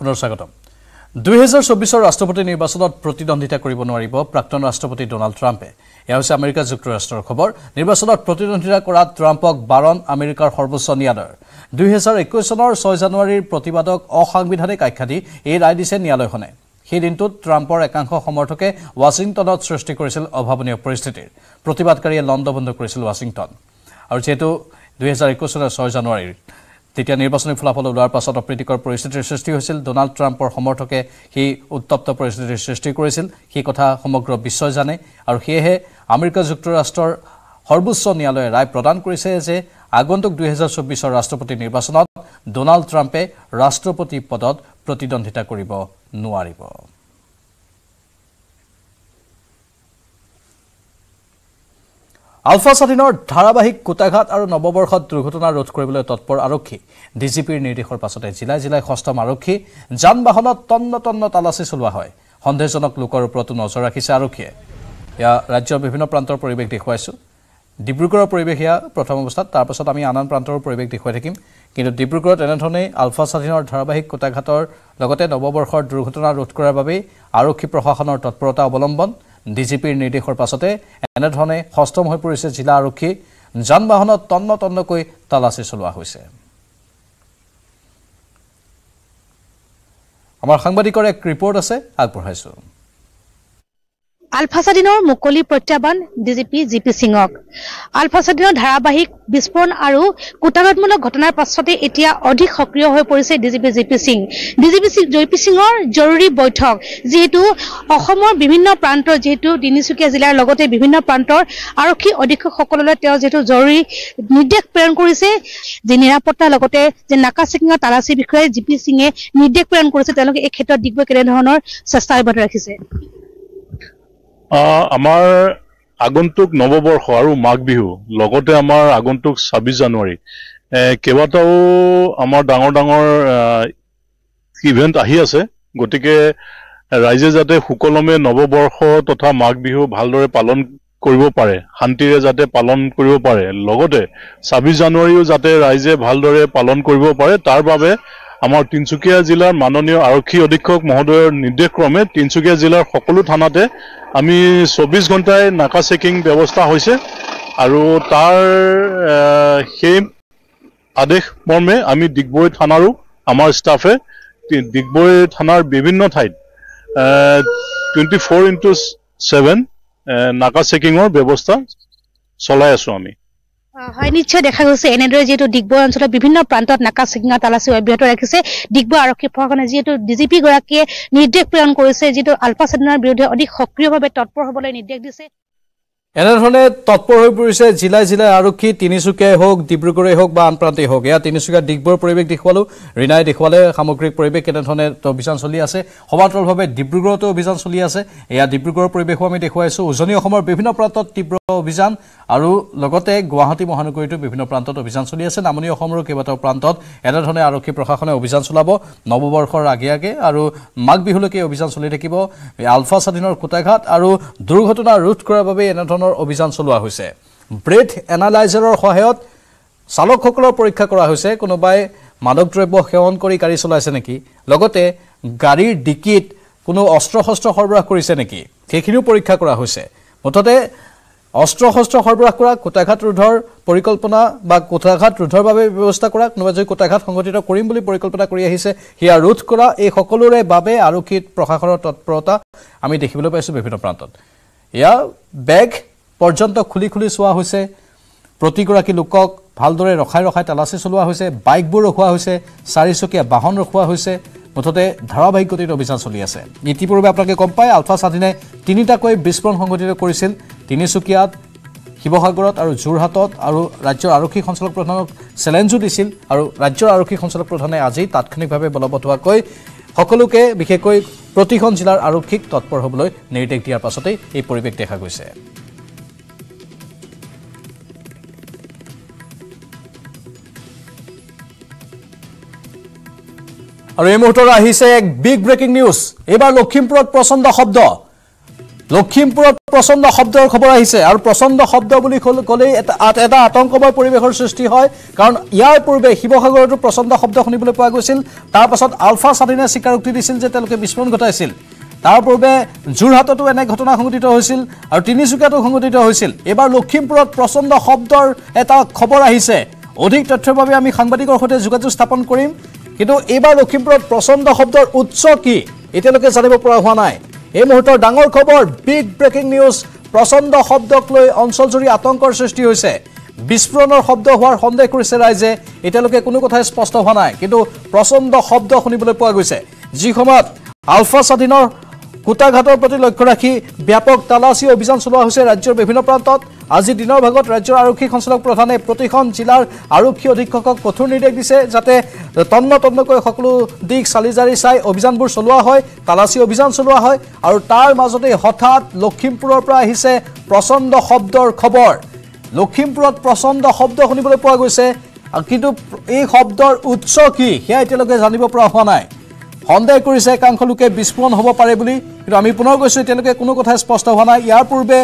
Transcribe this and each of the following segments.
পুনৰস্বাগতম 2024 ৰ ৰাষ্ট্ৰপতি নিৰ্বাচনত প্ৰতিদ্বন্দ্বিতা কৰিব নোৱাৰিব প্ৰাক্তন ৰাষ্ট্ৰপতি ডোনাল্ড ট্ৰাম্পে এয়া হৈছে আমেৰিকা যুক্তৰাষ্ট্ৰৰ খবৰ নিৰ্বাচনত প্ৰতিদ্বন্দ্বিতা কৰা ট্ৰাম্পক বাৰণ আমেৰিকাৰ সৰ্বোচ্চ ন্যায়ালয়ৰ 2021 চনৰ 6 জানুৱাৰীৰ প্ৰতিবাদক অসাংবিধানিক আখ্যা দি এই ৰায় দিছে ন্যায়ালয়খনে সেই দিনটোত ট্ৰাম্পৰ একাংশ সমৰ্থকে ৱাশ্বিংটনত সৃষ্টি কৰিছিল অভাৱনীয় পৰিস্থিতিৰ প্ৰতিবাদকাৰীয়ে লণ্ডভণ্ড কৰিছিল ৱাশ্বিংটন আৰু যেটো 2021 চনৰ 6 জানুৱাৰীৰ তেতিয়া নিৰ্বাচনী ফলাফল ওলাৰ পাছত অপ্ৰীতিকৰ পৰিস্থিতিৰ সৃষ্টি হৈছিল ডোনাল্ড ট্ৰাম্পৰ সমৰ্থকে সেই উত্তপ্ত পৰিস্থিতিৰ সৃষ্টি কৰিছিল সেই কথা সমগ্ৰ বিশ্ব জানে আৰু সেয়ে আমেৰিকা যুক্তৰাষ্ট্ৰৰ সৰ্বোচ্চ ন্যায়ালয়ে ৰায় প্ৰদান কৰিছে যে আগন্তুক 2024 ৰ ৰাষ্ট্ৰপতি নিৰ্বাচনত ডোনাল্ড ট্ৰাম্পে ৰাষ্ট্ৰপতি পদত প্ৰতিদ্বন্দ্বিতা কৰিব নোৱাৰিব Alpha Sadinor, Tarabahik, Kutagat, or Noboborh, Drugutana, Rotkribula, Totpor, Aroki, DCP, Nidihor Pasota, Zilazila, Hostam Aroki, Jan Bahonot, Tonnoton, not Alasis Ulahoi, Hondesonok, Lukor, Protunos, or Akis Aroki, Ya Rajo Bivino Prantor, Prebek de Huesu, Dibrugor, Prebehia, Protomosta, Tarpasotami, Anan Prantor, Prebek de Huekim, Kino Dibrugor, Anatone, Alpha Sadinor, Tarabahik, Kutagator, Logote, Noboborh, Drugutana, Rotkurababi, Aroki Prohonor, Totprota, Bolombon, DCP, Nidihor Pasote, এনেধৰণে হস্তম হৈ পৰিছে জিলা আৰক্ষী যানবাহনত তন্ন তন্নকৈ তালাচী চলোৱা হৈছে আমাৰ সাংবাদিকৰ এক ৰিপৰ্ট আছে আগবঢ়াইছো আলফাছাদিনৰ মুকলি প্ৰত্যাহ্বান ডিজিপি জিপি সিংক আলফাছাদিনৰ ধাৰাবাহিক বিস্ফোৰণ আৰু কুটাঘাতমূলক ঘটনাৰ পাছতে এতিয়া অধিক সক্ৰিয় হৈ পৰিছে ডিজিপি জিপি সিং জিপি সিংৰ জৰুৰী বৈঠক যেহেতু অসমৰ বিভিন্ন প্ৰান্তৰ যেহেতু দিনিসুকিয়া জিলাৰ লগতে বিভিন্ন প্ৰান্তৰ আৰক্ষী অধীক্ষকসকললৈ তেওঁ যেহেতু জৰুৰী নিৰ্দেশ প্ৰেৰণ কৰিছে যে নিৰাপত্তা লগতে যে নাকা চেকিঙৰ তালাচী বিষয়ে জিপি সিংয়ে নিৰ্দেশ প্ৰেৰণ কৰিছে তেওঁলোকে এই ক্ষেত্ৰত দিগব কেনে ধৰণৰ চেষ্টা অব্যাহত ৰাখিছে আমাৰ আগন্তুক নৱবৰ্ষ আৰু মাঘ বিহু লগতে আমাৰ আগন্তুক 26 জানুৱাৰী কেবাটাও আমাৰ ডাঙৰ ইভেন্ট আহি আছে গতিকে ৰাইজে যাতে হুকলমে নৱবৰ্ষ তথা মাঘ বিহু ভালদৰে পালন কৰিব পাৰে শান্তিৰে যাতে পালন কৰিব পাৰে লগতে 26 জানুৱাৰীও যাতে ৰাইজে ভালদৰে পালন কৰিব পাৰে তাৰ বাবে আমাৰ তিনচুকীয়া জিলাৰ মাননীয় আৰক্ষী অধীক্ষক মহোদয়ৰ নিৰ্দেশক্ৰমে তিনচুকীয়া জিলাৰ সকলো থানাতে আমি 24 ঘণ্টাই নাকা চেকিং ব্যৱস্থা হৈছে আৰু তাৰ সেই আদেশ মৰ্মে আমি ডিগবৈ থানাৰো আমাৰ স্টাফে ডিগবৈ থানাৰ বিভিন্ন ঠাইত 24/7 নাকা চেকিংৰ ব্যৱস্থা চলাই আছো আমি হয় নিশ্চয় দেখা গৈছে এনেদৰে যেটো ডিগবৈ অঞ্চলৰ বিভিন্ন প্ৰান্তত নাকা চেকিঙা তালাচী অব্যাহত ৰাখিছে ডিগবৈ আৰক্ষী প্ৰশাসনে যেটো ডিজিপি গৰাকীয়ে নিৰ্দেশ প্ৰেৰণ কৰিছে যেটো আলফা সাদিনৰ বিৰুদ্ধে অধিক সক্ৰিয়ভাৱে তৎপৰ হ'বলৈ নিৰ্দেশ দিছে এনেধৰণে তৎপৰ হৈ পৰিছে জিলা জিলা আৰক্ষী তিনিচুকীয়া হোক ডিব্ৰুগড়ে হোক বা আনপ্ৰান্তে হোক ইয়া তিনিচুকীয়া ডিগবৈৰ পৰিৱেশ দেখুৱালো ৰিনাই দেখুৱালে সামগ্ৰিক পৰিৱেশ কেনেধৰণে অভিযান চলি আছে সমান্তৰালভাৱে ডিব্ৰুগড়তো অভিযান চলি আছে ইয়া ডিব্ৰুগড়ৰ পৰিৱেশও আমি দেখুৱাইছো উজনি অসমৰ বিভিন্ন প্ৰান্তত তীব্ৰ অভিযান আৰু লগতে গুৱাহাটী মহানগৰীতো বিভিন্ন প্ৰান্তত অভিযান চলি আছে নামনি অসমৰ কেবাটাও প্ৰান্তত এনেধৰণে আৰক্ষী প্ৰশাসনে অভিযান চলাব নৱবৰ্ষৰ আগে আৰু মাঘ বিহুলৈকে অভিযান চলি থাকিব আলফা সাদিনৰ কুটাঘাত আৰু দুৰ্ঘটনা ৰোধ কৰাৰ বাবে অভিযান চলোৱা হৈছে ব্ৰেথ এনালাইজাৰৰ সহায়ত চালকসকলৰ পৰীক্ষা কৰা হৈছে কোনোবাই মাদকদ্ৰব্য সেৱন কৰি গাড়ী চলাইছে নেকি লগতে গাড়ীৰ ডিকিত কোনো অস্ত্ৰশস্ত্ৰ সৰবৰাহ কৰিছে নেকি সেইখিনিও পৰীক্ষা কৰা হৈছে মুঠতে অস্ত্ৰশস্ত্ৰ সৰবৰাহ কৰা কুটাঘাত ৰোধৰ পৰিকল্পনা বা কুটাঘাত ৰোধৰ বাবে ব্যৱস্থা কৰা কোনোবাই যদি কুটাঘাত সংগঠিত কৰিম বুলি পৰিকল্পনা কৰি আহিছে হিয়া ৰোধ কৰা এই সকলোৰে বাবে আৰক্ষী প্ৰশাসনৰ তৎপৰতা আমি দেখিবলৈ পাইছো বিভিন্ন প্ৰান্তত ইয়া বেগ পৰ্যন্ত খুলি খুলি সোৱা হৈছে প্ৰতিগৰাকী লোকক ভালদৰে ৰখাই তালাচী চলোৱা হৈছে বাইকবোৰ ৰখোৱা হৈছে চাৰিচকীয়া বাহন ৰখোৱা হৈছে মুঠতে ধাৰাবাহিক গতিত অভিযান চলি আছে ইতিপূৰ্বে আপোনালোকে গম পায় আলফা সাদিনে তিনিটাকৈ বিস্ফোৰণ সংঘটিত কৰিছিল তিনিচুকীয়াত শিৱসাগৰত আৰু জোৰহাটত আৰু ৰাজ্যৰ আৰক্ষী সঞ্চালক প্ৰধানক চেলেঞ্জো দিছিল আৰু ৰাজ্যৰ আৰক্ষী সঞ্চালক প্ৰধানে আজি তাৎক্ষণিকভাৱে বলবৎ হোৱাকৈ সকলোকে বিশেষকৈ প্ৰতিখন জিলাৰ আৰক্ষীক তৎপৰ হ'বলৈ নিৰ্দেশ দিয়াৰ পাছতে এই পৰিৱেশ দেখা গৈছে আৰু এই মুহূৰ্তত আহিছে এক বিগ ব্ৰেকিং নিউজ এবাৰ লক্ষীমপুৰত প্ৰচণ্ড শব্দ লক্ষীমপুৰত প্ৰচণ্ড শব্দৰ খবৰ আহিছে আৰু প্ৰচণ্ড শব্দ বুলি ক'লে এটা আতংকময় পৰিৱেশৰ সৃষ্টি হয় কাৰণ ইয়াৰ পূৰ্বে শিৱসাগৰতো প্ৰচণ্ড শব্দ শুনিবলৈ পোৱা গৈছিল তাৰ পাছত আলফা সাদিনা স্বীকাৰোক্তি দিছিল যে তেওঁলোকে বিস্ফোৰণ ঘটাইছিল তাৰ পূৰ্বে জুৰহাটতো এনে ঘটনা সংঘটিত হৈছিল আৰু তিনিচুকীয়াতো সংঘটিত হৈছিল এবাৰ লক্ষীমপুৰত প্ৰচণ্ড শব্দৰ এটা খবৰ আহিছে অধিক তথ্যৰ বাবে আমি সাংবাদিকৰ সৈতে যোগাযোগ স্থাপন কৰিম কিন্তু এবাৰ লক্ষীমপুৰত প্ৰচণ্ড শব্দৰ উৎস কি এতিয়ালৈকে জানিব পৰা হোৱা নাই এই মুহূৰ্তৰ ডাঙৰ খবৰ বিগ ব্ৰেকিং নিউজ প্ৰচণ্ড শব্দক লৈ অঞ্চলজুৰি আতংকৰ সৃষ্টি হৈছে বিস্ফোৰণৰ শব্দ হোৱাৰ সন্দেহ কৰিছে ৰাইজে এতিয়ালৈকে কোনো কথা স্পষ্ট হোৱা নাই কিন্তু প্ৰচণ্ড শব্দ শুনিবলৈ পোৱা গৈছে যি সময়ত আলফা সাদিনৰ কুটাঘাটৰ প্ৰতি লক্ষ্য ৰাখি ব্যাপক তালাচী অভিযান চলোৱা হৈছে ৰাজ্যৰ বিভিন্ন প্ৰান্তত আজি দিনৰ ভাগত ৰাজ্যৰ আৰক্ষী সঞ্চালক প্ৰধানে প্ৰতিখন জিলাৰ আৰক্ষী অধীক্ষকক কঠোৰ নিৰ্দেশ দিছে যাতে তন্ন তন্নকৈ সকলো দিক চালিজাৰি চাই অভিযানবোৰ চলোৱা হয় তালাচী অভিযান চলোৱা হয় আৰু তাৰ মাজতে হঠাৎ লক্ষীমপুৰৰ পৰা আহিছে প্ৰচণ্ড শব্দৰ খবৰ লক্ষীমপুৰত প্ৰচণ্ড শব্দ শুনিবলৈ পোৱা গৈছে কিন্তু এই শব্দৰ উৎস কি সেয়া এতিয়ালৈকে জানিব পৰা হোৱা নাই সন্দেহ কৰিছে কাংখলুকে বিস্ফোৰণ হ'ব পাৰে বুলি কিন্তু আমি পুনৰ কৈছোঁ এতিয়ালৈকে কোনো কথা স্পষ্ট হোৱা নাই ইয়াৰ পূৰ্বে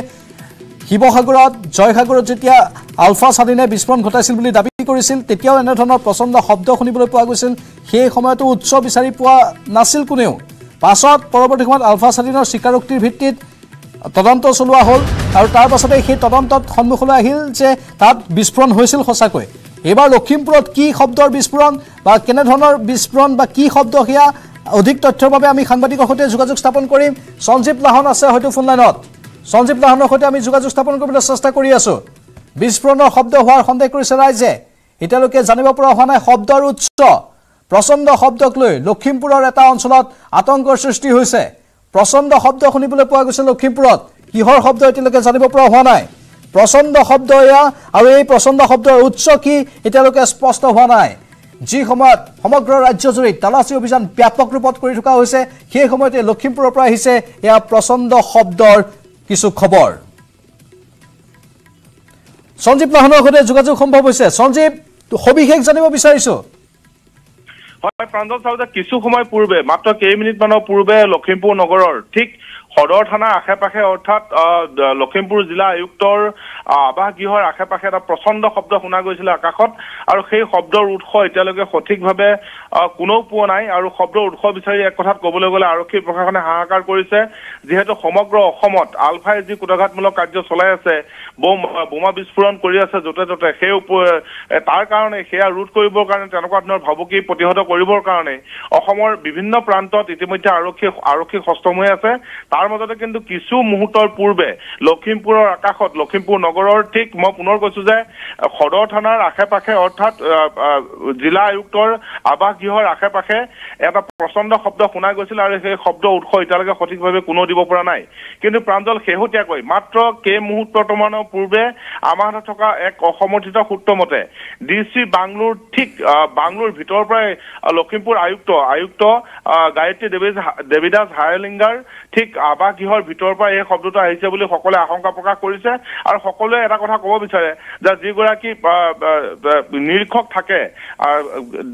শিৱসাগৰত জয়সাগৰত যেতিয়া আলফা সাদিনে বিস্ফোৰণ ঘটাইছিল বুলি দাবী কৰিছিল তেতিয়াও এনে ধৰণৰ প্ৰচণ্ড শব্দ শুনিবলৈ পোৱা গৈছিল সেই সময়তো উৎস বিচাৰি পোৱা নাছিল কোনেও পাছত পৰৱৰ্তী সময়ত আলফা সাদিনৰ স্বীকাৰোক্তিৰ ভিত্তিত তদন্ত চলোৱা হ'ল আৰু তাৰ পাছতে সেই তদন্তত সন্মুখলৈ আহিল যে তাত বিস্ফোৰণ হৈছিল সঁচাকৈ এবাৰ লক্ষীমপুৰত কি শব্দৰ বিস্ফোৰণ বা কেনে ধৰণৰ বিস্ফোৰণ বা কি শব্দ হিয়া অধিক তথ্যৰ বাবে আমি সাংবাদিকৰ সৈতে যোগাযোগ স্থাপন কৰিম সঞ্জীৱ লাহন আছে হয়তো ফোন লাইনত সঞ্জীৱ লাহনৰ সৈতে আমি যোগাযোগ স্থাপন কৰিবলৈ চেষ্টা কৰি আছোঁ বিস্ফোৰণৰ শব্দ হোৱাৰ সন্দেহ কৰিছে ৰাইজে এতিয়ালৈকে জানিব পৰা হোৱা নাই শব্দৰ উৎস প্ৰচণ্ড শব্দক লৈ লক্ষীমপুৰৰ এটা অঞ্চলত আতংকৰ সৃষ্টি হৈছে প্ৰচণ্ড শব্দ শুনিবলৈ পোৱা গৈছে লক্ষীমপুৰত কিহৰ শব্দ এতিয়ালৈকে জানিব পৰা হোৱা নাই প্ৰচণ্ড শব্দ এয়া আৰু এই প্ৰচণ্ড শব্দৰ উৎস কি এতিয়ালৈকে স্পষ্ট হোৱা নাই যি সময়ত সমগ্ৰ ৰাজ্যজুৰি তালাচী অভিযান ব্যাপক ৰূপত কৰি থকা হৈছে সেই সময়তে লক্ষীমপুৰৰ পৰা আহিছে এয়া প্ৰচণ্ড শব্দৰ কিছু খবৰ সঞ্জীৱ লাহনৰ সৈতে যোগাযোগ সম্ভৱ হৈছে সঞ্জীৱ সবিশেষ জানিব বিচাৰিছোঁ হয় প্ৰান্তত চাওদা কিছু সময় পূৰ্বে মাত্ৰ কেইমিনিটমানৰ পূৰ্বে লক্ষীমপুৰ নগৰৰ ঠিক সদৰ থানাৰ আশে পাশে অৰ্থাৎ লক্ষীমপুৰ জিলা আয়ুক্তৰ আৱাসগৃহৰ আশে পাশে এটা প্ৰচণ্ড শব্দ শুনা গৈছিল আকাশত আৰু সেই শব্দৰ উৎস এতিয়ালৈকে সঠিকভাৱে কোনো পোৱা নাই আৰু শব্দৰ উৎস বিচাৰি এক কথাত ক'বলৈ গ'লে আৰক্ষী প্ৰশাসনে হাহাকাৰ কৰিছে যিহেতু সমগ্ৰ অসমত আলফাই যি কুটাঘাতমূলক কাৰ্য চলাই আছে বোমা বিস্ফোৰণ কৰি আছে য'তে ত'তে সেই তাৰ কাৰণে সেয়া ৰোধ কৰিবৰ কাৰণে তেনেকুৱা ধৰণৰ ভাবুকি প্ৰতিহত কৰিবৰ কাৰণে অসমৰ বিভিন্ন প্ৰান্তত ইতিমধ্যে আৰক্ষী সষ্টম হৈ আছে তাৰ মাজতে কিন্তু কিছু মুহূৰ্তৰ পূৰ্বে লক্ষীমপুৰৰ আকাশত লক্ষীমপুৰ নগৰৰ ঠিক মই পুনৰ কৈছো যে সদৰ থানাৰ আশে পাশে অৰ্থাৎ জিলা আয়ুক্তৰ আৱাসগৃহৰ আশে পাশে এটা প্ৰচণ্ড শব্দ শুনা গৈছিল আৰু সেই শব্দ উৎস এতিয়ালৈকে সঠিকভাৱে কোনো দিব পৰা নাই কিন্তু প্ৰাঞ্জল শেহতীয়াকৈ মাত্ৰ কেইমুহূৰ্তমানৰ পূৰ্বে আমাৰ হাতত থকা এক অসমৰ্থিত সূত্ৰ মতে ডি চি বাংলোৰ ঠিক বাংলোৰ ভিতৰৰ পৰাই লক্ষীমপুৰ আয়ুক্ত গায়ত্ৰী দেৱীদাস হায়লিংগাৰ ঠিক আৱাসগৃহৰ ভিতৰৰ পৰা এই শব্দটো আহিছে বুলি সকলোৱে আশংকা প্ৰকাশ কৰিছে আৰু সকলোৱে এটা কথা ক'ব বিচাৰে যে যিগৰাকী নিৰীক্ষক থাকে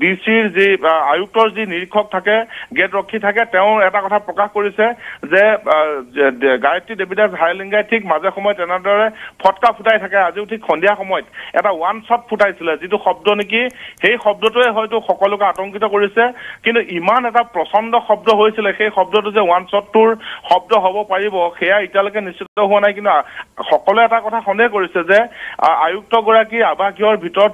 ডি চিৰ যি আয়ুক্তৰ যি নিৰীক্ষক থাকে গেটৰক্ষী থাকে তেওঁ এটা কথা প্ৰকাশ কৰিছে যে গায়ত্ৰী দেৱীদাস হায়লিংগাই ঠিক মাজে সময়ে তেনেদৰে ফটকা ফুটাই থাকে আজিও ঠিক সন্ধিয়া সময়ত এটা ওৱান শ্বট ফুটাইছিলে যিটো শব্দ নেকি সেই শব্দটোৱে হয়তো সকলোকে আতংকিত কৰিছে কিন্তু ইমান এটা প্ৰচণ্ড শব্দ হৈছিলে সেই শব্দটো যে ওৱান শ্বটটোৰ শব্দ হ'ব পাৰিব সেয়া এতিয়ালৈকে নিশ্চিত হোৱা নাই কিন্তু সকলোৱে এটা কথা সন্দেহ কৰিছে যে আয়ুক্তগৰাকী আৱাসগৃহৰ ভিতৰত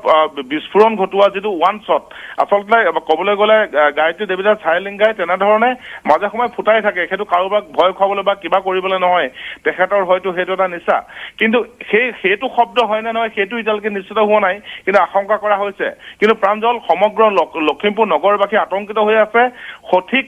বিস্ফোৰণ ঘটোৱা যিটো ওৱান শ্বট আচলতে ক'বলৈ গ'লে গায়ত্ৰী দেৱীদাস হায়লিংগাই তেনেধৰণে মাজে সময়ে ফুটাই থাকে সেইটো কাৰোবাক ভয় খুৱাবলৈ বা কিবা কৰিবলৈ নহয় তেখেতৰ হয়তো সেইটো এটা নিচা কিন্তু সেইটো শব্দ হয় নে নহয় সেইটো এতিয়ালৈকে নিশ্চিত হোৱা নাই কিন্তু আশংকা কৰা হৈছে কিন্তু প্ৰাঞ্জল সমগ্ৰ লক্ষীমপুৰ নগৰবাসী আতংকিত হৈ আছে সঠিক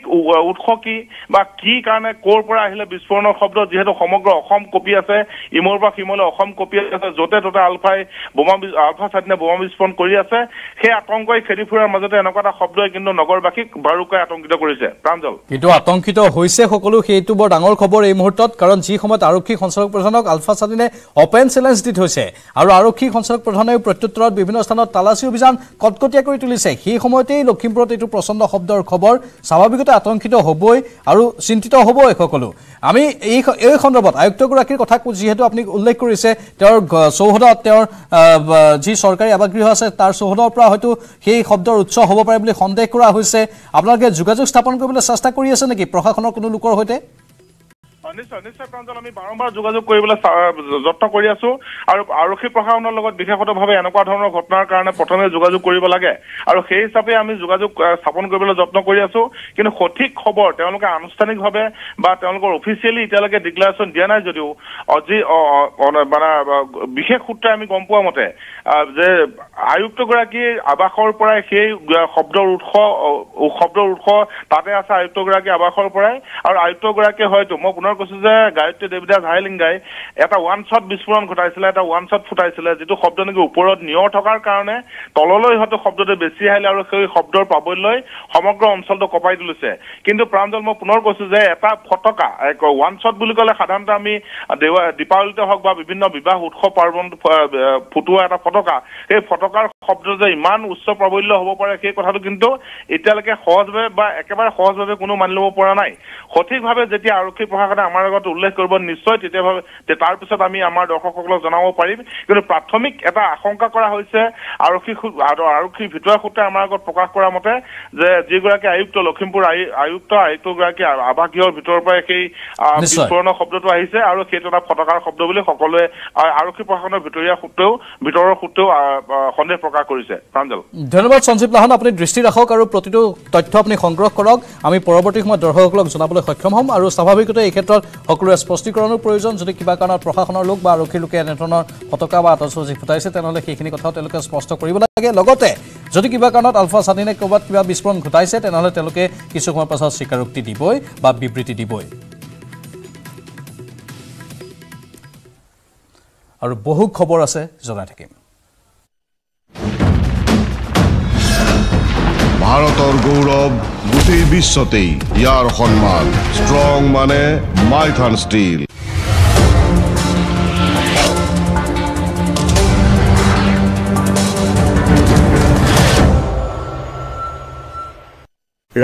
উৎস কি বা কি কাৰণে ক'ৰ পৰা আহিলে বিস্ফোৰণৰ শব্দ যিহেতু সমগ্ৰ অসম কঁপি আছে ইমূৰ পৰা সিমূৰলৈ অসম কঁপি আছে য'তে ত'তে আলফা সাদিনে বোমা বিস্ফোৰণ কৰি আছে সেই আতংকই খেদি ফুৰাৰ মাজতে এনেকুৱা এটা শব্দই কিন্তু নগৰবাসীক বাৰুকৈ আতংকিত কৰিছে প্ৰাঞ্জল কিন্তু আতংকিত হৈছে সকলো সেইটো বৰ ডাঙৰ খবৰ এই মুহূৰ্তত কাৰণ যি সময়ত আৰক্ষী সঞ্চালক প্ৰধানক আলফা সাদিনে অপেন চেলেঞ্জ দি থৈছে আৰু আৰক্ষী সঞ্চালক প্ৰধানেও প্ৰত্যুত্তৰত বিভিন্ন স্থানত তালাচী অভিযান কটকটীয়া কৰি তুলিছে সেই সময়তেই লক্ষীমপুৰত এইটো প্ৰচণ্ড শব্দৰ খবৰ স্বাভাবিকতে আতংকিত হবই আৰু চিন্তিত হব এককলো আমি এই খণ্ডবত আয়ুক্তগৰাকীৰ কথা যিহেতু আপুনি উল্লেখ কৰিছে তেওঁৰ সৌহদত তেওঁৰ যি সৰকাৰি আবাসগৃহ আছে তাৰ সৌহদৰ পৰা হয়তো সেই শব্দৰ উৎস হ'ব পাৰে বুলি সন্দেহ কৰা হৈছে আপোনালোকে যোগাযোগ স্থাপন কৰিবলৈ চেষ্টা কৰি আছে নেকি প্ৰশাসনৰ কোনো লোকৰ হৈতে নিশ্চয় প্ৰাঞ্জল আমি বাৰম্বাৰ যোগাযোগ কৰিবলৈ যত্ন কৰি আছো আৰু আৰক্ষী প্ৰশাসনৰ লগত বিশেষভাৱে এনেকুৱা ধৰণৰ ঘটনাৰ কাৰণে প্ৰথমে যোগাযোগ কৰিব লাগে আৰু সেই হিচাপে আমি যোগাযোগ স্থাপন কৰিবলৈ যত্ন কৰি আছো কিন্তু সঠিক খবৰ তেওঁলোকে আনুষ্ঠানিকভাৱে বা তেওঁলোকৰ অফিচিয়ালি ইতালকে ডিক্লাৰেচন দিয়া নাই যদিও আজি মানে বিশেষ সূত্ৰে আমি গম পোৱা মতে যে আয়ুক্তগৰাকী আবাসৰ পৰা সেই শব্দৰ উৎস তাতে আছে আয়ুক্তগৰাকী আবাসৰ পৰা আৰু আয়ুক্তগৰাকী হয়তো Gayatri Devidas Hilingai at a one shot Biswan Kotaisla, at one shot Futaisla, to Hobdon Upor, New Tokar Karne, Tololo, Hobdo, the Bessie, Hobdor, Paboloi, Homogram, Soldo Copai Dulce, Kindo Prandom Punorcose, Potoka, one shot Bulukola Hadantami, they were departed Hogba, Bibino Biba, Hop Arbon Putua, Potoka, a Potoka Hobdo, the Iman, Uso Pabolo, Hopara Keko Hadukindo, Italica Hosway by Akaba Hosway Kunumanlo Poranai. Hotik Habe, the Tiaroki. আমাৰ লগত উল্লেখ কৰিব নিশ্চয় তেতিয়াভাৱে তাৰ পিছত আমি আমাৰ দৰ্শকসকলক জনাব পাৰিম কিন্তু প্ৰাথমিক এটা আশংকা কৰা হৈছে আৰক্ষী ভিতৰৰ সূত্ৰে আমাৰ লগত প্ৰকাশ কৰা মতে যে যিগৰাকী আয়ুক্ত লখিমপুৰ আয়ুক্তগৰাকী আবাসগৃহৰ ভিতৰৰ পৰা সেই বিস্ফোৰণ শব্দটো আহিছে আৰু সেইটো এটা ফটকাৰ শব্দ বুলি সকলোৱে আৰক্ষী প্ৰশাসনৰ ভিতৰৰ সূত্ৰেও সন্দেহ প্ৰকাশ কৰিছে প্ৰাঞ্জল ধন্যবাদ সঞ্জীৱ লাহন আপুনি দৃষ্টি ৰাখক আৰু প্ৰতিটো তথ্য আপুনি সংগ্ৰহ কৰক আমি পৰৱৰ্তী সময়ত দৰ্শকসকলক জনাবলৈ সক্ষম হ'ম আৰু স্বাভাৱিকতে এই ক্ষেত্ৰত সকলোৰে স্পষ্টীকৰণৰ প্ৰয়োজন যদি কিবা কাৰণত প্ৰশাসনৰ লোক বা আৰক্ষী লোকে এনেধৰণৰ পতাকা বা আতচজি ফুটাইছে তেনহলে সেইখিনি কথা তেওঁলোকে স্পষ্ট কৰিব লাগে লগতে যদি কিবা কাৰণত আলফা সাদিনে ক'বাত কিবা বিস্ফোৰণ ঘটাইছে তেনহলে তেওঁলোকে কিছু সময়ৰ পাছত স্বীকাৰোক্তি দিবই বা বিবৃতি দিবই আৰু বহু খবৰ আছে জনাই থাকিম ভাৰতৰ গৌৰৱ গোটেই বিশ্বতে ইয়াৰ সন্মান স্ট্ৰং মানে মাইথান স্টিল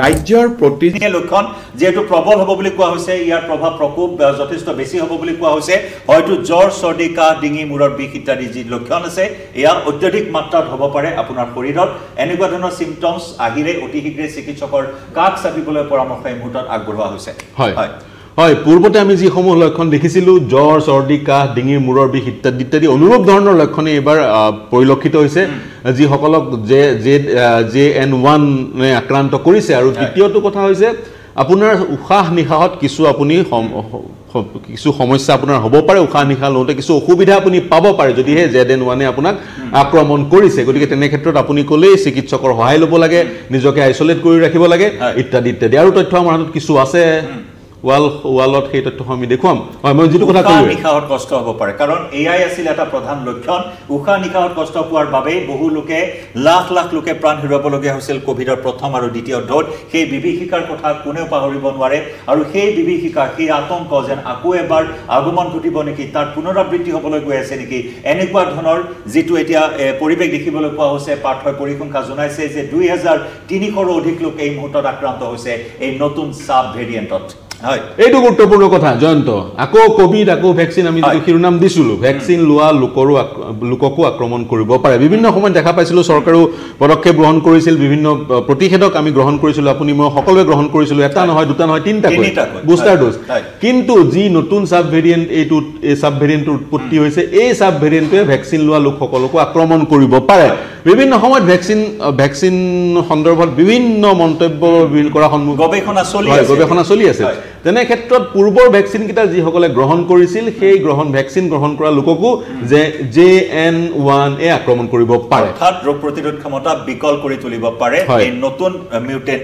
ৰাজ্যৰ প্ৰতিনিধি লোকন যেটো প্ৰবল হ'ব বুলি কোৱা হৈছে ইয়াৰ প্ৰভাৱ প্ৰকোপ যথেষ্ট বেছি হ'ব বুলি কোৱা হৈছে হয়তো জ্বৰ সৰ্দি কাহ ডিঙি মূৰৰ বিষ ইত্যাদি যি লক্ষণ আছে ইয়া অত্যধিক মাত্ৰাত হ'ব পাৰে আপোনাৰ শৰীৰত এনেকুৱা ধৰণৰ সিম্পটমছ আহিলে অতি শীঘ্ৰে চিকিৎসকৰ কাক চাপিবলৈ পৰামৰ্শ এই মুহূৰ্তত আগবঢ়োৱা হৈছে হয় হয় পূৰ্বতে আমি যি সমূহ লক্ষণ দেখিছিলো জ্বৰ সৰ্দি কাহ ডিঙি মূৰৰ বিষ ইত্যাদি অনুৰূপ ধৰণৰ লক্ষণে এবাৰ পৰিলক্ষিত হৈছে যি হকলক JN1 নে আক্ৰান্ত কৰিছে আৰু দ্বিতীয়টো কথা হৈছে আপোনাৰ উখাহ নিখাহত কিছু আপুনি কিছু সমস্যা আপোনাৰ হ'ব পাৰে উখাহ নিখাহ লওঁতে কিছু অসুবিধা আপুনি পাব পাৰে যদি হে JN1 এ আপোনাক আক্ৰমণ কৰিছে গতিকে তেনে ক্ষেত্ৰত আপুনি কলে চিকিৎসকৰ সহায় ল'ব লাগে নিজকে আইসোলেট কৰি ৰাখিব লাগে ইত্যাদি ইত্যাদি আৰু তথ্য আমাৰ হাতত কিছু আছে Walot hated to Homi de Quam. I mean, you could have cost of Caron, AI Silata Pradhan Lukan, Ukanika cost of War Babe, Buhuluke, Lak Luke Pran Hirobologa Hosel Kobida Protomaro Ditio Dot, Hey Bibi Hikar Kota Kune Pahoribon Ware, or Hey Bibi Hika, He Atom Kosan, Akuebar, Aguman Kutiboniki, Tarpunora Briti Hobologue Seniki, Enequa Honor, Zituetia, Poribe Dikibolopa Hose, Patro Poricum Kazuna says a 2000 Tinicoro Dicluk aim Hotota Kranto Hose, a Notun sub variant dot. এইটো গুৰুত্বপূৰ্ণ কথা জয়ন্ত আকো Covid আকো vaccine আমি যে শিৰোনাম দিছিলো vaccine লোৱা লোকৰ লোককো আক্ৰমণ কৰিব পাৰে বিভিন্ন সময় দেখা পাইছিল সৰকাৰও পদক্ষেপ গ্ৰহণ কৰিছিল বিভিন্ন প্ৰতিষেধক আমি গ্ৰহণ কৰিছিল আপুনি মই সকলোৱে গ্ৰহণ কৰিছিল এটা নহয় দুটা নহয় তিনটা বুস্টাৰ ডোজ কিন্তু যি নতুন সাব ভেৰিয়েন্ট এইটো এই সাব ভেৰিয়েন্টৰ উৎপত্তি হৈছে এই সাব ভেৰিয়েন্টে ভ্যাকসিন লোৱা লোকসকলকো আক্ৰমণ কৰিব পাৰে বিভিন্ন সময়ত ভ্যাকসিন সন্দৰ্ভত বিভিন্ন মন্তব্য কৰা গৱেষণা চলি আছে তেনে ক্ষেত্ৰত পূৰ্বৰ ভ্যাকসিন কিটা যি হকলে গ্ৰহণ কৰিছিল সেই ভ্যাকসিন গ্ৰহণ কৰা লোককো যে JN1 এ আক্ৰমণ কৰিব পাৰে অৰ্থাৎ ৰোগ প্ৰতিৰোধ ক্ষমতা বিকল কৰি তুলিব পাৰে এই নতুন মিউটেট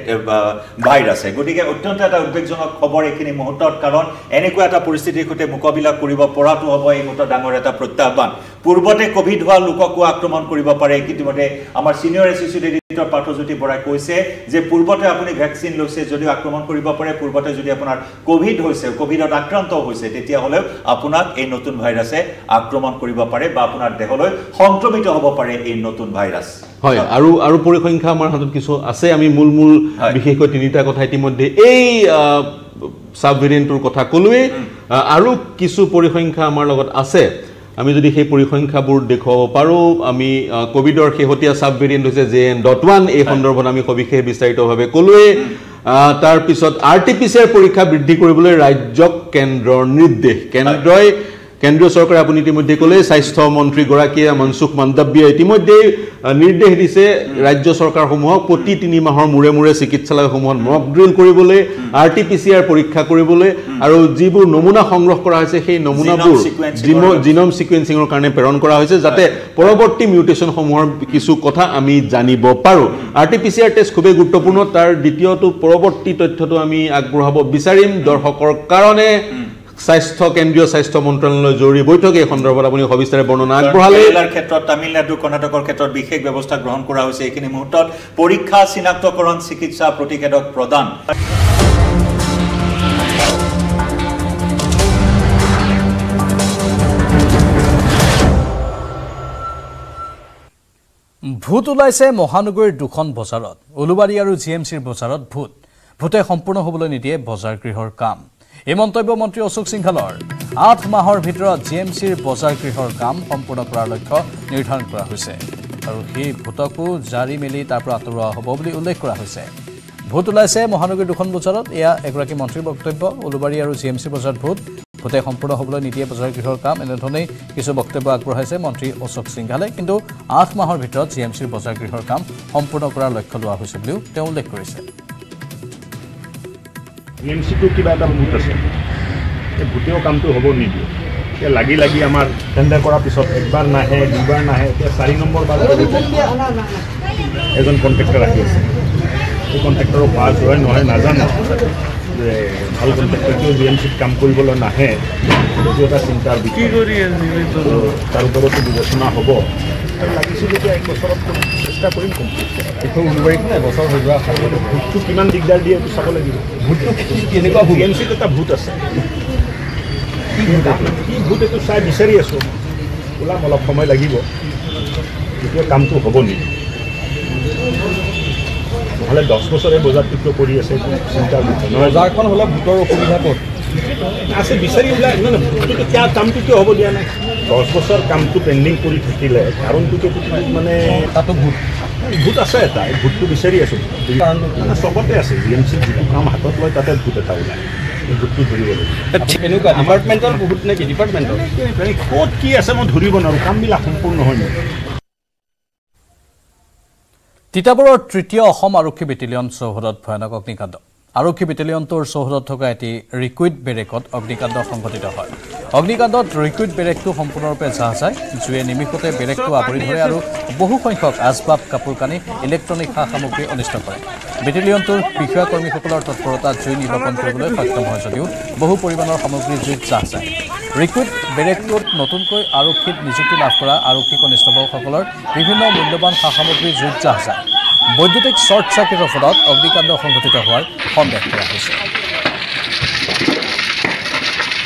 ভাইৰাছ আছে গতিকে অত্যন্ত এটা উদ্বেগজনক খবৰ এখিনি মুহূৰ্তত কাৰণ এনেকুৱা এটা পৰিস্থিতিৰ ক্ষেত্ৰত মোকাবিলা কৰিব পৰাটো হ'ব এই মুহূৰ্তত ডাঙৰ এটা প্ৰত্যাহ্বান পূৰ্বতে কোভিড হোৱা লোকক আক্ৰমণ কৰিব পাৰে কিতিমতে আমাৰ সিনিয়ৰ এছ'চিয়েট এডিটৰ পাঠজ্যোতি বৰাই কৈছে যে পূৰ্বতে আপুনি ভ্যাকচিন লৈছে যদি আক্ৰমণ কৰিব পাৰে পূৰ্বতে যদি আপোনাৰ কোভিড হৈছে কোভিডত আক্ৰান্ত হৈছে তেতিয়া হলে আপোনাক এই নতুন ভাইৰাছে আক্ৰমণ কৰিব পাৰে বা আপোনাৰ দেহলৈ সংক্ৰমিত হ'ব পাৰে এই নতুন ভাইৰাছ হয় আৰু আৰু পৰিসংখ্যা আমাৰ হাতত কিছু আছে আমি মূল বিশেষকৈ তিনিটা কথা ইতিমধ্যে এই সাব ভেৰিয়েণ্টৰ কথা কলোৱে আৰু কিছু পৰিসংখ্যা আমাৰ লগত আছে আমি যদি সেই পৰিসংখ্যা বোৰ দেখো পাৰো আমি কোভিডৰ হেহতিয়া সাব ভেৰিয়েণ্ট হৈছে JN.1 এই সন্দৰ্ভত আমি কবিখে বিস্তাৰিতভাৱে কলোৱে তাৰ পিছত RT-PCR পৰীক্ষা বৃদ্ধি কৰিবলৈ ৰাজ্যক কেন্দ্ৰৰ নিৰ্দেশ কেন্দ্ৰীয় চৰকাৰে আপুনি ইতিমধ্যে ক'লে স্বাস্থ্য মন্ত্ৰী গৰাকীয়ে মনসুখ মাণ্ডৱীয়ে ইতিমধ্যে নিৰ্দেশ দিছে ৰাজ্য চৰকাৰসমূহক প্ৰতি 3 মাহৰ মূৰে মূৰে চিকিৎসালয়সমূহত মক ড্ৰিল কৰিবলৈ RT-PCR পৰীক্ষা কৰিবলৈ আৰু যিবোৰ নমুনা সংগ্ৰহ কৰা হৈছে সেই নমুনাবোৰ জিনম সিকুৱেন্সিংৰ কাৰণে প্ৰেৰণ কৰা হৈছে যাতে পৰৱৰ্তী মিউটেশনসমূহৰ কিছু কথা আমি জানিব পাৰো RT-PCR টেষ্ট খুবই গুৰুত্বপূৰ্ণ তাৰ দ্বিতীয়টো পৰৱৰ্তী তথ্যটো আমি আগবঢ়াব বিচাৰিম দৰ্শকৰ কাৰণে স্বাস্থ্য কেন্দ্ৰীয় স্বাস্থ্য মন্ত্ৰালয়ৰ জৰুৰী বৈঠকে সন্দৰ্ভত আপুনি সবিস্তাৰে বৰ্ণনা আগবঢ়ালে এলাৰ ক্ষেত্ৰত তামিলনাডু কৰ্ণাটকৰ ক্ষেত্ৰত বিশেষ ব্যৱস্থা গ্ৰহণ কৰা হৈছে এইখিনি মুহূৰ্তত পৰীক্ষা চিনাক্তকৰণ চিকিৎসা প্ৰতিষেধক প্ৰদান ভূত উলাইছে মহানগৰীৰ দুখন বজাৰত উলুবাৰী আৰু জিএমচিৰ বজাৰত ভূতে সম্পূৰ্ণ হ'বলৈ নিদিয়ে বজাৰ গৃহৰ কাম এই মন্তব্য মন্ত্ৰী অশোক সিংঘালৰ 8 মাহৰ ভিতৰত জিএমচিৰ বজাৰ গৃহৰ কাম সম্পূৰ্ণ কৰাৰ লক্ষ্য নিৰ্ধাৰণ কৰা হৈছে আৰু সেই ভূতকো জাৰি মেলি তাৰ পৰা আঁতৰোৱা হ'ব বুলি উল্লেখ কৰা হৈছে ভূত উলাইছে মহানগৰীৰ দুখন বজাৰত এয়া এগৰাকী মন্ত্ৰীৰ বক্তব্য উলুবাৰী আৰু জিএমচি বজাৰত ভূতে সম্পূৰ্ণ হ'বলৈ নিদিয়ে বজাৰ গৃহৰ কাম এনেধৰণে কিছু বক্তব্য আগবঢ়াইছে মন্ত্ৰী অশোক সিংঘালে কিন্তু 8 মাহৰ ভিতৰত জিএমচিৰ বজাৰ গৃহৰ কাম সম্পূৰ্ণ কৰাৰ লক্ষ্য লোৱা হৈছে বুলিও তেওঁ উল্লেখ কৰিছে জিএমসি তো কিবা এটা ভূত আছে এই ভূতেও কামটো হ'ব নিদিয়ে এতিয়া লাগি আমাৰ টেণ্ডাৰ কৰাৰ পিছত একবাৰ নাহে দুবাৰ নাহে এতিয়া 4 নম্বৰ বাৰত এজন কণ্ট্ৰেক্টৰ ৰাখি আছে এই কণ্ট্ৰেক্টৰৰ পাছ হয় নহয় নাজানো যে ভাল কণ্ট্ৰেক্টৰ কিয় জিএমচিত কাম কৰিবলৈ নাহে সেইটো এটা চিন্তাৰ বিষয় তাৰ ওপৰতো বিবেচনা হ'ব লাগিছিল যেতিয়া এক বছৰত চেষ্টা কৰিম এইটো উলুবাৰীত নাই বছৰ হৈ যোৱা ভূতটো কিমান দিগদাৰ দিয়ে এইটো চাব লাগিব ভূতটো কেনেকুৱা ভূত এম চিত এটা ভূত আছে কি ভূত এইটো চাই বিচাৰি আছোঁ ওলাম অলপ সময় লাগিব তেতিয়া কামটো হ'ব নেকি নহ'লে 10 বছৰে বজাৰটো কৰি আছে চিন্তা বজাৰখন হ'লে ভূতৰ অসুবিধা ক'ত আছে বিচাৰি ওলাই নহয় ভূতটো কিয় কামটো কিয় হ'ব দিয়া নাই 10 বছৰ কামটো পেণ্ডিং কৰি থাকিলে কাৰণটোকে মানে তাতো ভূত আছে এটা ভূতটো বিচাৰি আছোঁ মানে চবতে আছে জি এম চি যিটো কাম হাতত লয় তাতে ভূত এটা ওলায় এই ভূতটো ধৰিব লাগিব এনেকুৱা ডিপাৰ্টমেণ্টৰ বহুত নেকি ডিপাৰ্টমেণ্টৰ ক'ত কি আছে মই ধৰিব নোৱাৰোঁ কামবিলাক সম্পূৰ্ণ হয় নাই তিতাবৰৰ তৃতীয় অসম আৰক্ষী বেটেলিয়ন চৌহদত ভয়ানক অগ্নিকাণ্ড আৰক্ষী বেটেলিয়নটোৰ চৌহদত থকা এটি ৰিকুইড বেৰেকত অগ্নিকাণ্ড সংঘটিত হয় অগ্নিকাণ্ডত ৰিকুইড বেৰেকটো সম্পূৰ্ণৰূপে জ্বলাই জুয়ে নিমিষতে বেৰেকটো আৱৰি ধৰে আৰু বহু সংখ্যক আচবাব কাপোৰ কানি ইলেক্ট্ৰনিক সা সামগ্ৰী অনিষ্ট কৰে বেটেলিয়নটোৰ বিষয়া কৰ্মীসকলৰ তৎপৰতা জুই নিৰ্বাপন কৰিবলৈ সক্ষম হয় যদিও বহু পৰিমাণৰ সামগ্ৰী জুইত জ্বলাই ৰিকুইড বেৰেকটোত নতুনকৈ আৰক্ষীত নিযুক্তি লাভ কৰা আৰক্ষী কনিষ্টবলসকলৰ বিভিন্ন মূল্যৱান সা সামগ্ৰী জুইত জ্বলাই বৈদ্যুতিক শৰ্ট সাৰ্কিটৰ ফলত অগ্নিকাণ্ড সংঘটিত হোৱাৰ সন্দেহ কৰা হৈছে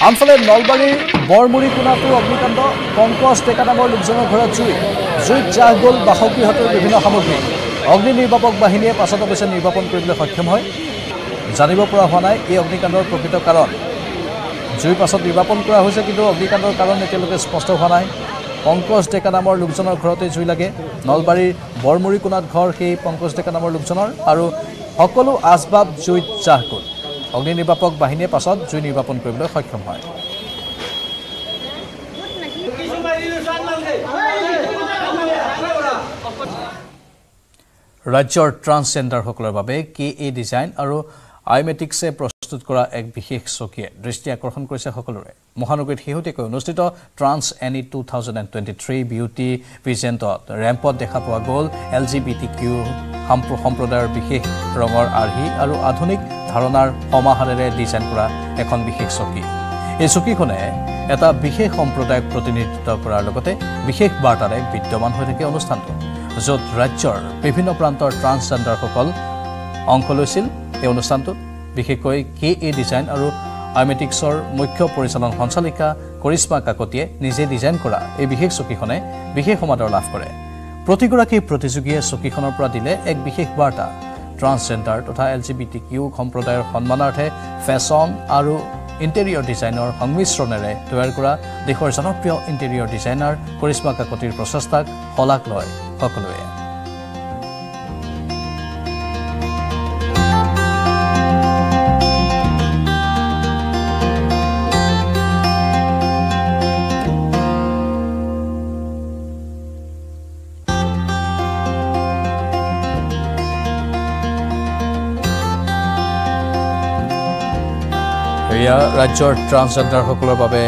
আমফালে নলবাৰীৰ বৰমুৰি কোণাটো অগ্নিকাণ্ড কংকচ টেকা নামৰ লোকজনৰ ঘৰত জুইত জ্বলাই গ'ল বাসগৃহটোৰ বিভিন্ন সামগ্ৰী অগ্নি নিৰ্বাপক বাহিনীয়ে পাছত অৱশ্যে নিৰ্বাপন কৰিবলৈ সক্ষম হয় জানিব পৰা হোৱা নাই এই অগ্নিকাণ্ডৰ প্ৰকৃত কাৰণ জুই পাছত নিৰ্বাপন কৰা হৈছে কিন্তু অগ্নিকাণ্ডৰ কাৰণ এতিয়ালৈকে স্পষ্ট হোৱা নাই পঙ্কজ ডেকা নামৰ লোকজনৰ ঘৰতে জুই লাগে নলবাৰীৰ বৰমুৰি কোণাত ঘৰ সেই পঙ্কজ ডেকা নামৰ লোকজনৰ আৰু সকলো আচবাব জুইত জ্বলাই গ'ল অগ্নি নিৰ্বাপক বাহিনীয়ে পাছত জুই নিৰ্বাপন কৰিবলৈ সক্ষম হয় ৰাজ্যৰ ট্ৰান্সজেণ্ডাৰসকলৰ বাবে KA ডিজাইন আৰু আইমেটিক্সে प्रस्तुत কৰা এক বিশেষ চকিয়ে দৃষ্টি আকৰ্ষণ কৰিছে সকলোৰে মহানগৰীত হেহতীয়াকৈ অনুষ্ঠিত ট্ৰান্স এনি 2023 বিউটি প্ৰেজেণ্টত ৰেম্পত দেখা পোৱা গ'ল LGBTQ সম্প্ৰদায়ৰ বিশেষ ৰঙৰ আৰ্হি আৰু আধুনিক ধাৰণাৰ সমাহাৰেৰে ডিজাইন কৰা এখন বিশেষ চকি এই চকিখনে এটা বিশেষ সম্প্ৰদায়ক প্ৰতিনিধিত্ব কৰাৰ লগতে বিশেষ বাৰ্তাৰে বিদ্যমান হৈ থাকে অনুষ্ঠানটো য'ত ৰাজ্যৰ বিভিন্ন প্ৰান্তৰ ট্ৰান্সজেন্ডাৰসকল অংশ লৈছিল এই অনুষ্ঠানটোত বিশেষকৈ কেএ ডিজাইন আৰু আইমেটিক্সৰ মুখ্য পৰিচালন সঞ্চালিকা কৰিস্মা কাকতিয়ে নিজে ডিজাইন কৰা এই বিশেষ চকীখনে বিশেষ সমাদৰ লাভ কৰে প্ৰতিগৰাকী প্ৰতিযোগীয়ে চকীখনৰ পৰা দিলে এক বিশেষ বাৰ্তা ট্ৰান্সজেন্ডাৰ তথা এলজিবিটিকিউ সম্প্ৰদায়ৰ সন্মানাৰ্থে ফেশ্বন আৰু Interior designer সংমিশ্ৰণেৰে তৈয়াৰ কৰা দেশৰ জনপ্ৰিয় ইন্টেৰিয়ৰ ডিজাইনাৰ কৰিস্মা কাকতিৰ প্ৰচেষ্টাক শলাগ লয় সকলোৱে राज्यर ट्रांसजेंडर हकलर বাবে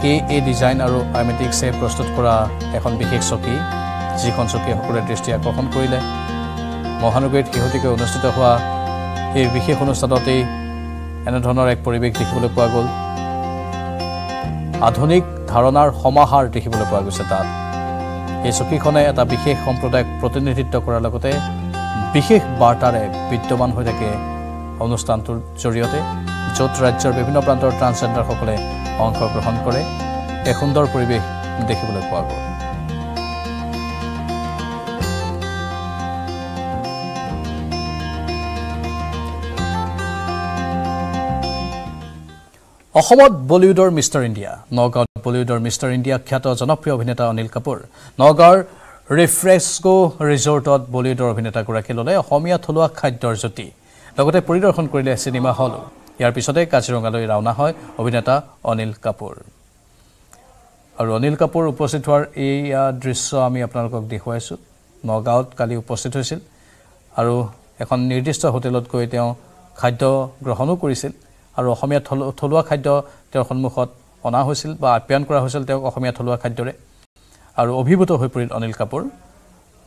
কেএ ডিজাইন আৰু আইমেটিক্সে প্ৰস্তুত কৰা এখন বিশেষ চকী যিখন চকী সকলোৰে দৃষ্টি আকৰ্ষণ কৰিলে মহানগৰীত কিহতিকৈ অনুষ্ঠিত হোৱা এই বিশেষ অনুষ্ঠানতে এনে ধৰণৰ এক পৰিৱেশ দেখিবলৈ পোৱা গ'ল আধুনিক ধাৰণাৰ সমাহাৰ দেখিবলৈ পোৱা গৈছে তাত এই চকীখনে এটা বিশেষ সম্প্ৰদায়ক প্ৰতিনিধিত্ব কৰাৰ লগতে বিশেষ বাৰ্তাৰে বিদ্যমান হৈ থাকে অনুষ্ঠানটোৰ জৰিয়তে য'ত ৰাজ্যৰ বিভিন্ন প্ৰান্তৰ ট্ৰান্সজেন্ডাৰসকলে অংশগ্ৰহণ কৰে এক সুন্দৰ পৰিৱেশ দেখিবলৈ পোৱা গ'ল অসমত বলিউডৰ মিষ্টাৰ ইণ্ডিয়া নগাঁৱত বলিউডৰ মিষ্টাৰ ইণ্ডিয়া খ্যাত জনপ্ৰিয় অভিনেতা অনিল কাপুৰ নগাঁৱৰ ৰিফ্ৰেছকো ৰিজৰ্টত বলিউডৰ অভিনেতা গৰাকী ল'লে অসমীয়া থলুৱা খাদ্যৰ জুতি লগতে পৰিদৰ্শন কৰিলে চিনেমা হল ইয়াৰ পিছতে কাজিৰঙালৈ ৰাওনা হয় অভিনেতা অনিল কাপুৰ আৰু অনিল কাপুৰ উপস্থিত হোৱাৰ এই দৃশ্য আমি আপোনালোকক দেখুৱাইছো নগাঁৱত কালি উপস্থিত হৈছিল আৰু এখন নিৰ্দিষ্ট হোটেলত গৈ তেওঁ খাদ্য গ্ৰহণ কৰিছিল আৰু অসমীয়া থলুৱা খাদ্য তেওঁৰ সন্মুখত অনা হৈছিল বা আপ্যায়ন কৰা হৈছিল তেওঁ অসমীয়া থলুৱা খাদ্যৰে আৰু অভিভূত হৈ পৰিল অনিল কাপুৰ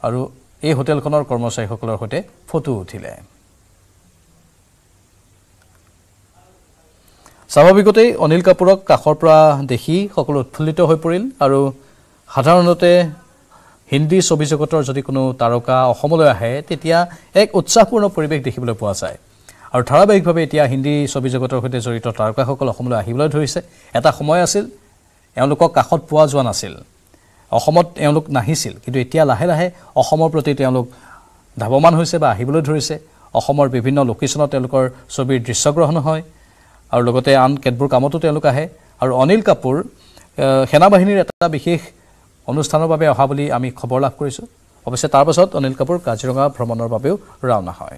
আৰু এই হোটেলখনৰ কৰ্মচাৰীসকলৰ সৈতে ফটো উঠিলে স্বাভাৱিকতে অনিল কাপুৰক কাখৰ পৰা দেখি সকলো উৎফুল্লিত হৈ পৰিল আৰু সাধাৰণতে হিন্দী ছবি জগতৰ যদি কোনো তাৰকা অসমলৈ আহে তেতিয়া এক উৎসাহপূৰ্ণ পৰিৱেশ দেখিবলৈ পোৱা যায় আৰু ধাৰাবাহিকভাৱে এতিয়া হিন্দী ছবি জগতৰ সৈতে জড়িত তাৰকাসকল অসমলৈ আহিবলৈ ধৰিছে এটা সময় আছিল এওঁলোকক কাখত পোৱা যোৱা নাছিল অসমত এওঁলোক নাহিছিল কিন্তু এতিয়া লাহে লাহে অসমৰ প্ৰতি তেওঁলোক ধাৱমান হৈছে বা আহিবলৈ ধৰিছে অসমৰ বিভিন্ন লোকেশনত তেওঁলোকৰ ছবিৰ দৃশ্যগ্ৰহণ হয় আৰু লগতে আন কেতবোৰ কামতো তেওঁলোক আহে আৰু অনিল কাপুৰ সেনা বাহিনীৰ এটা বিশেষ অনুষ্ঠানৰ বাবে অহা বুলি আমি খবৰ লাভ কৰিছো অৱশ্যে তাৰ পাছত অনিল কাপুৰ কাজিৰঙা ভ্ৰমণৰ বাবেও ৰাওনা হয়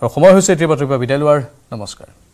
আৰু সময় হৈছে এতিয়া বাতৰি পৰা বিদায় লোৱাৰ নমস্কাৰ